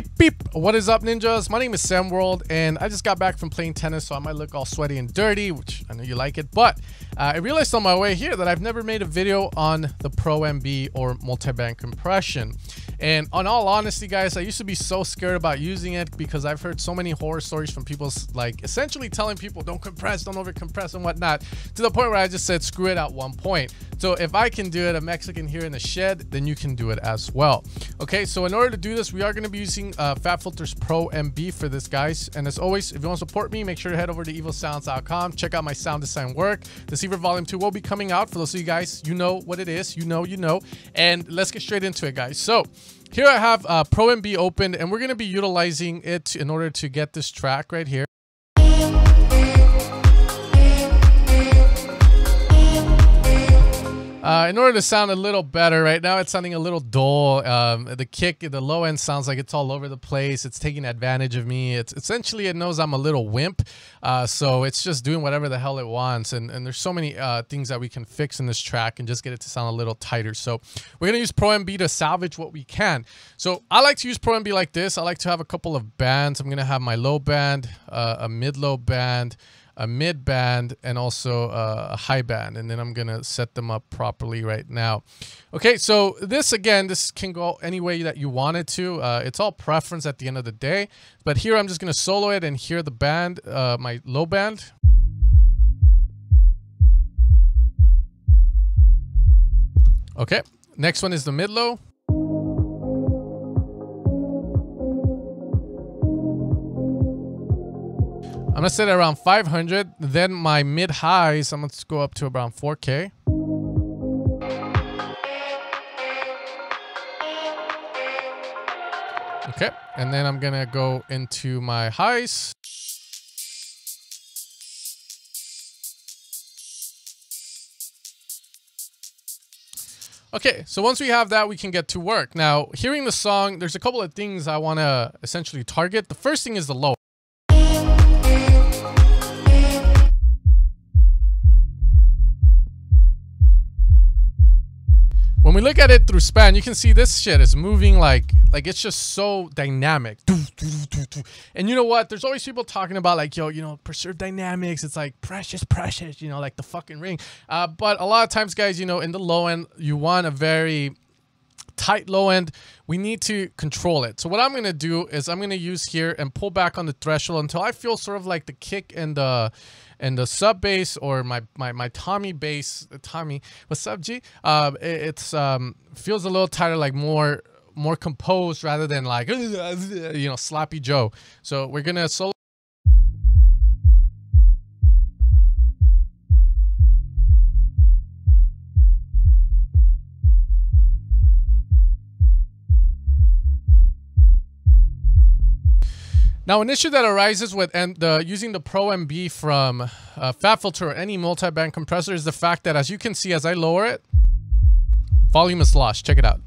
Beep, beep. What is up, ninjas? My name is Sam World, and I just got back from playing tennis, so I might look all sweaty and dirty, which I know you like it, but I realized on my way here that I've never made a video on the Pro MB or multi-band compression. And on all honesty, guys, I used to be so scared about using it because I've heard so many horror stories from people, like essentially telling people don't compress, don't overcompress and whatnot, to the point where I just said, screw it at one point. So if I can do it, a Mexican here in the shed, then you can do it as well. Okay, so in order to do this, we are going to be using FabFilter's Pro MB for this, guys. And as always, if you want to support me, make sure to head over to evosounds.com. Check out my sound design work. The Deceiver Volume 2 will be coming out. For those of you guys, you know what it is. You know. And let's get straight into it, guys. So here I have Pro MB open, and we're going to be utilizing it in order to get this track right here. In order to sound a little better, right now it's sounding a little dull. The kick at the low end sounds like it's all over the place. It's taking advantage of me. It's essentially, it knows I'm a little wimp. So it's just doing whatever the hell it wants. And there's so many things that we can fix in this track and just get it to sound a little tighter. So we're going to use Pro MB to salvage what we can. So I like to use Pro MB like this. I like to have a couple of bands. I'm going to have my low band, a mid-low band, a mid band, and also a high band, and then I'm gonna set them up properly right now. Okay, so this, again, this can go any way that you want it to. It's all preference at the end of the day, but here I'm just gonna solo it and hear the band, my low band. Okay, next one is the mid low. I'm gonna set it around 500, then my mid highs, I'm gonna go up to around 4K. Okay, and then I'm gonna go into my highs. Okay, so once we have that, we can get to work. Now, hearing the song, there's a couple of things I wanna essentially target. The first thing is the low. When we look at it through Span, you can see this shit is moving like it's just so dynamic. And you know what? There's always people talking about like, yo, you know, preserve dynamics. It's like precious, you know, like the fucking ring. But a lot of times, guys, you know, in the low end, you want a very tight low end. We need to control it. So what I'm going to do is I'm going to use here and pull back on the threshold until I feel sort of like the kick and the sub bass, or my Tommy bass. Tommy, what's up, G? It feels a little tighter, like more composed rather than like, you know, sloppy Joe. So we're gonna solo. Now, an issue that arises with using the Pro MB from FabFilter or any multi-band compressor is the fact that, as you can see, as I lower it, volume is lost. Check it out.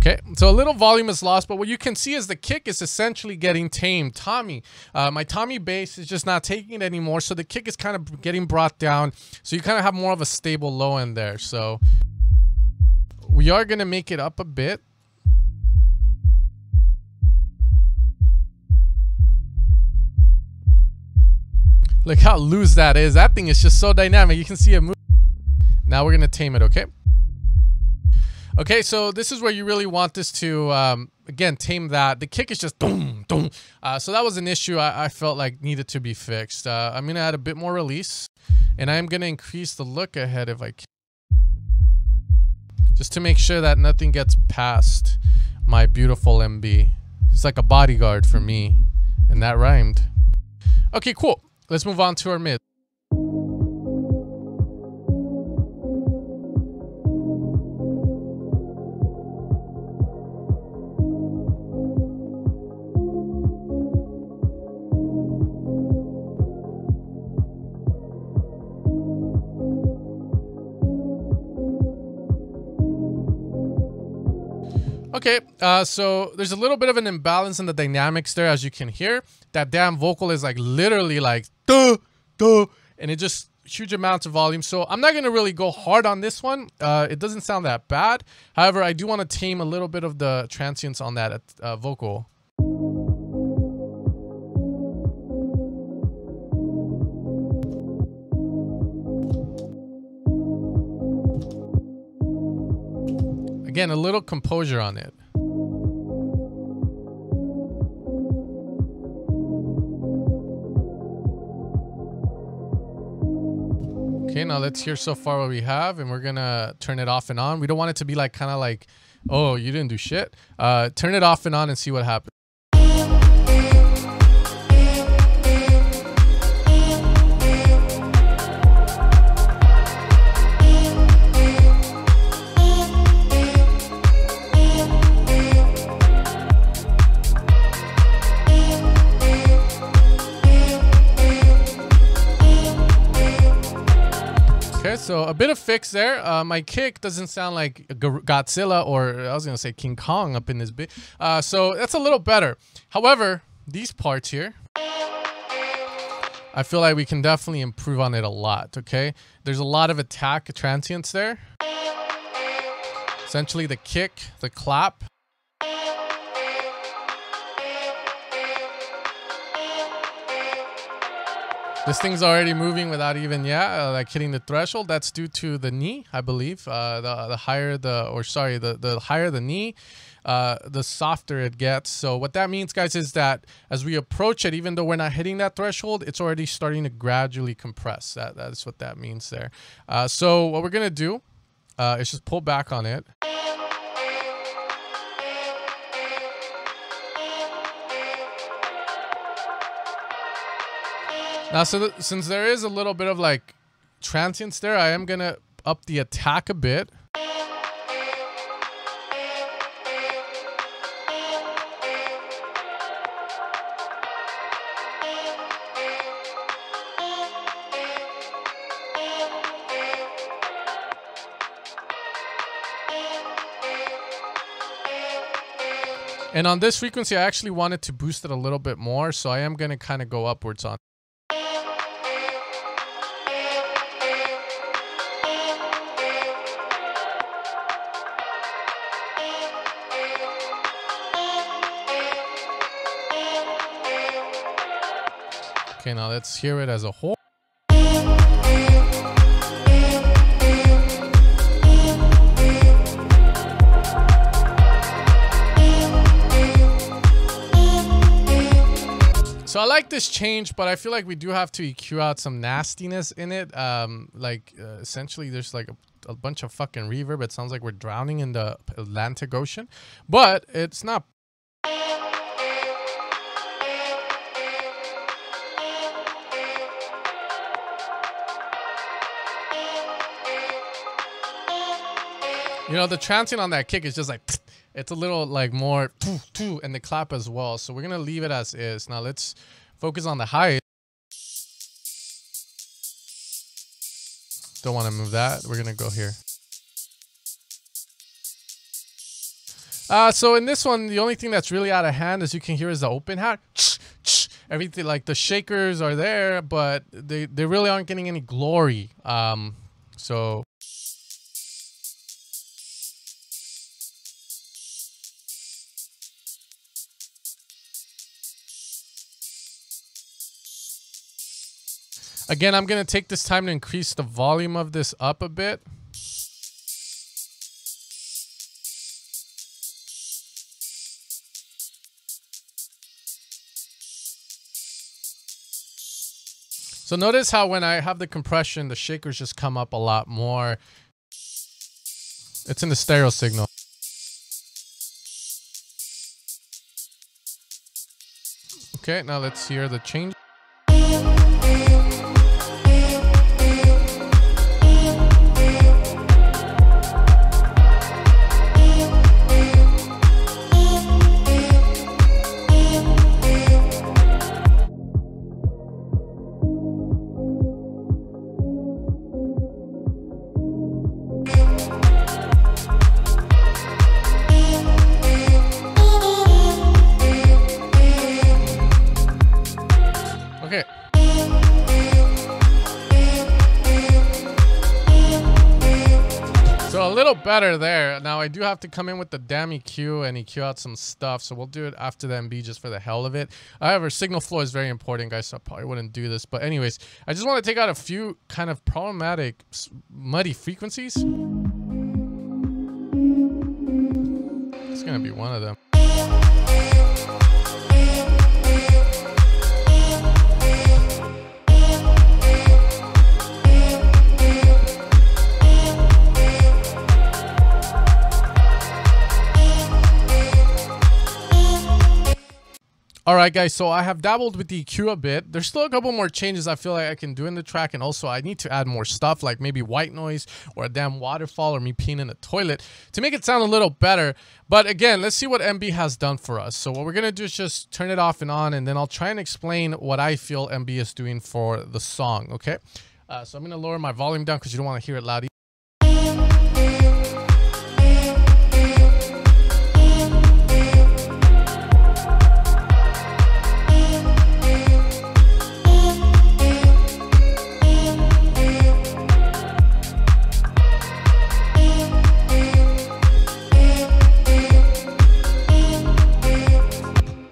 Okay, so a little volume is lost, but what you can see is the kick is essentially getting tamed. Tommy, my Tommy bass is just not taking it anymore, so the kick is kind of getting brought down. So you kind of have more of a stable low end there. So we are going to make it up a bit. Look how loose that is. That thing is just so dynamic. You can see it move. Now we're going to tame it, okay? Okay, so this is where you really want this to, again, tame that. The kick is just boom, boom. So that was an issue I felt like needed to be fixed. I'm going to add a bit more release, and I'm going to increase the look ahead if I can, just to make sure that nothing gets past my beautiful MB. It's like a bodyguard for me, and that rhymed. Okay, cool. Let's move on to our mid. Okay, so there's a little bit of an imbalance in the dynamics there, as you can hear. That damn vocal is like literally like duh, duh. and it just huge amounts of volume. So I'm not going to really go hard on this one. It doesn't sound that bad. However, I do want to tame a little bit of the transients on that vocal. Again, a little composure on it. Okay, now let's hear so far what we have, and we're gonna turn it off and on. We don't want it to be like kind of like, oh, you didn't do shit. Turn it off and on and see what happens. So a bit of fix there. My kick doesn't sound like Godzilla, or I was going to say King Kong up in this bit. So that's a little better. However, these parts here, I feel like we can definitely improve on it a lot, okay? There's a lot of attack transients there. Essentially the kick, the clap. This thing's already moving without even, like hitting the threshold. That's due to the knee, I believe. The higher the knee, the softer it gets. So what that means, guys, is that as we approach it, even though we're not hitting that threshold, it's already starting to gradually compress. That's what that means there. So what we're gonna do is just pull back on it. Now, so since there is a little bit of like transients there, I am going to up the attack a bit. And on this frequency, I actually wanted to boost it a little bit more, so I am going to kind of go upwards on it. Okay, now let's hear it as a whole. So I like this change, but I feel like we do have to EQ out some nastiness in it. Essentially there's like a bunch of fucking reverb. It sounds like we're drowning in the Atlantic Ocean, but it's not. You know, the transient on that kick is just like, it's a little like more, and the clap as well. So we're going to leave it as is. Now let's focus on the high. Don't want to move that. We're going to go here. So in this one, the only thing that's really out of hand, as you can hear, is the open hat. Everything, like the shakers are there, but they really aren't getting any glory. So... Again, I'm going to take this time to increase the volume of this up a bit. So notice how when I have the compression, the shakers just come up a lot more. It's in the stereo signal. Okay, now let's hear the change. little better there. Now I do have to come in with the damn EQ and EQ out some stuff, so we'll do it after the MB just for the hell of it. However, signal flow is very important, guys, so I probably wouldn't do this. But anyways, I just want to take out a few kind of problematic, muddy frequencies. It's gonna be one of them. Alright guys, so I have dabbled with the EQ a bit. There's still a couple more changes I feel like I can do in the track, and also I need to add more stuff like maybe white noise or a damn waterfall or me peeing in a toilet to make it sound a little better. But again, let's see what MB has done for us. So what we're going to do is just turn it off and on, and then I'll try and explain what I feel MB is doing for the song, okay? So I'm going to lower my volume down because you don't want to hear it loud either.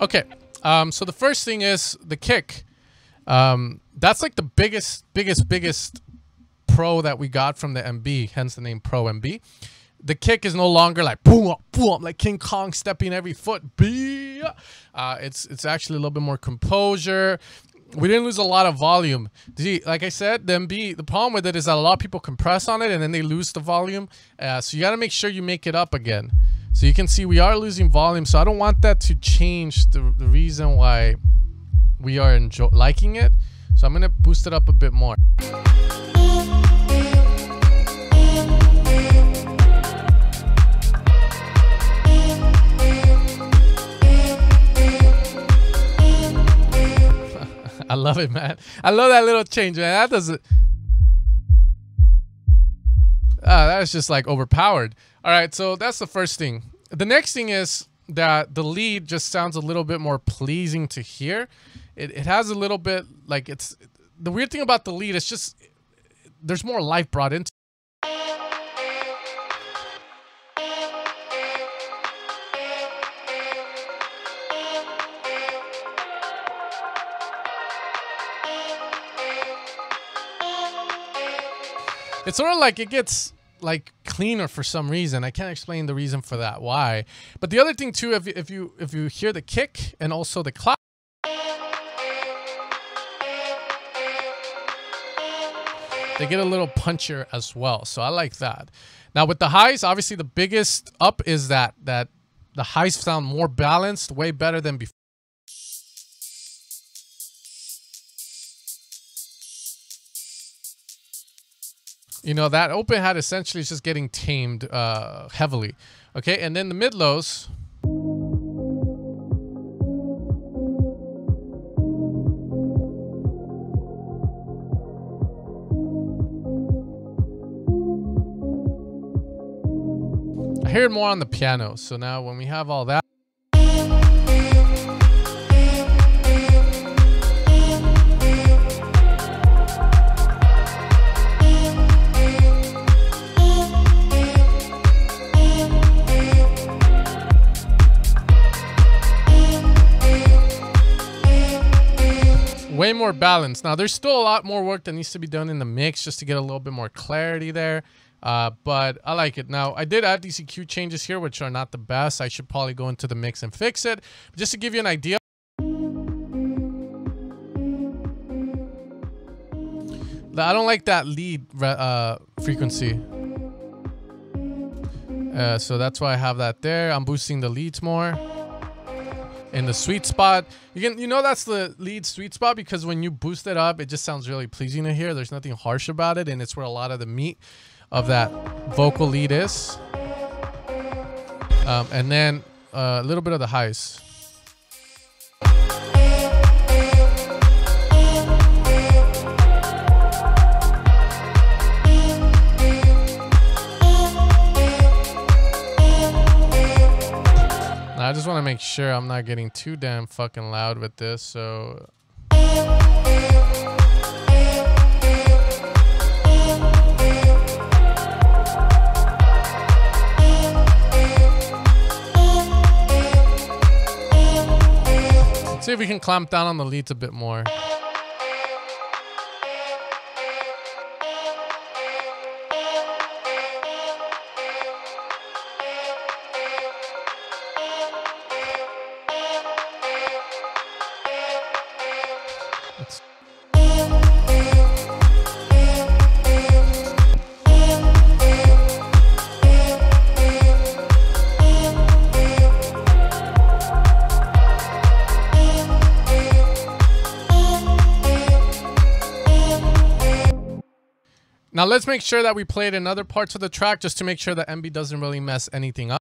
Okay, so the first thing is the kick. That's like the biggest pro that we got from the MB, hence the name Pro MB. The kick is no longer like boom, boom, like King Kong stepping every foot. It's actually a little bit more composure. We didn't lose a lot of volume. Like I said, the MB, the problem with it is that a lot of people compress on it and then they lose the volume. So you got to make sure you make it up again. So you can see we are losing volume, so I don't want that to change the reason why we are liking it. So I'm going to boost it up a bit more. I love it, man. I love that little change, man. That doesn't... that's just like overpowered. All right, so that's the first thing. The next thing is that the lead just sounds a little bit more pleasing to hear. It has a little bit like it's... The weird thing about the lead is just there's more life brought into it. It's sort of like it gets like cleaner for some reason. I can't explain the reason for that, why. But the other thing too, if you hear the kick and also the clap, they get a little punchier as well. So I like that. Now with the highs, obviously the biggest up is that the highs sound more balanced, way better than before. You know, that open hat essentially is just getting tamed heavily. Okay, and then the mid-lows. I hear it more on the piano. So now when we have all that. Way more balance. Now there's still a lot more work that needs to be done in the mix just to get a little bit more clarity there, but I like it. Now I did add DCQ changes here, which are not the best. I should probably go into the mix and fix it, but just to give you an idea, I don't like that lead frequency, so that's why I have that there. I'm boosting the leads more in the sweet spot. You know, that's the lead sweet spot because when you boost it up, it just sounds really pleasing to hear. There's nothing harsh about it, and it's where a lot of the meat of that vocal lead is. And then a little bit of the highs. I just want to make sure I'm not getting too damn fucking loud with this, so... See if we can clamp down on the leads a bit more. Now let's make sure that we play it in other parts of the track just to make sure that MB doesn't really mess anything up.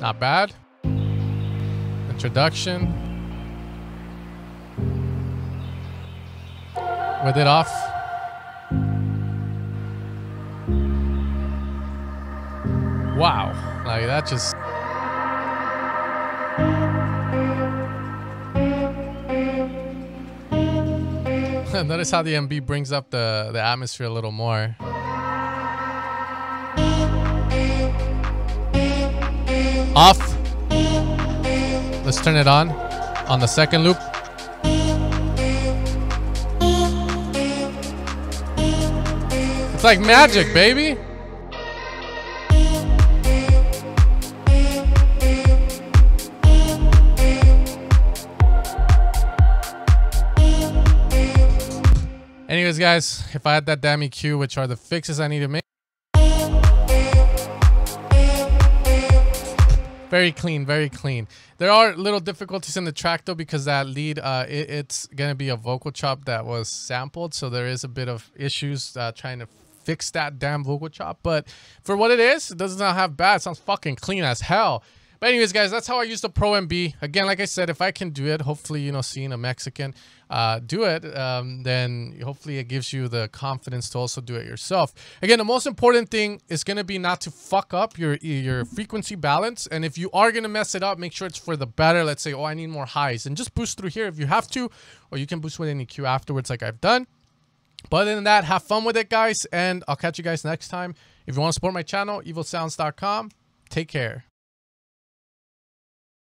Not bad. Introduction. With it off. Wow. Like that just... Notice how the MB brings up the atmosphere a little more. Off. Let's turn it on the second loop. It's like magic, baby. Anyways, guys, if I had that damn EQ, which are the fixes I need to make. Very clean, very clean. There are little difficulties in the track, though, because that lead, it's going to be a vocal chop that was sampled. So there is a bit of issues trying to fix that damn vocal chop. But for what it is, it does not have bad. It sounds fucking clean as hell. But anyways, guys, that's how I use the Pro MB. Again, like I said, if I can do it, hopefully, you know, seeing a Mexican do it, then hopefully it gives you the confidence to also do it yourself. Again, the most important thing is going to be not to fuck up your frequency balance. And if you are going to mess it up, make sure it's for the better. Let's say, oh, I need more highs. And just boost through here if you have to, or you can boost with an EQ afterwards like I've done. But other than that, have fun with it, guys. And I'll catch you guys next time. If you want to support my channel, evosounds.com. Take care.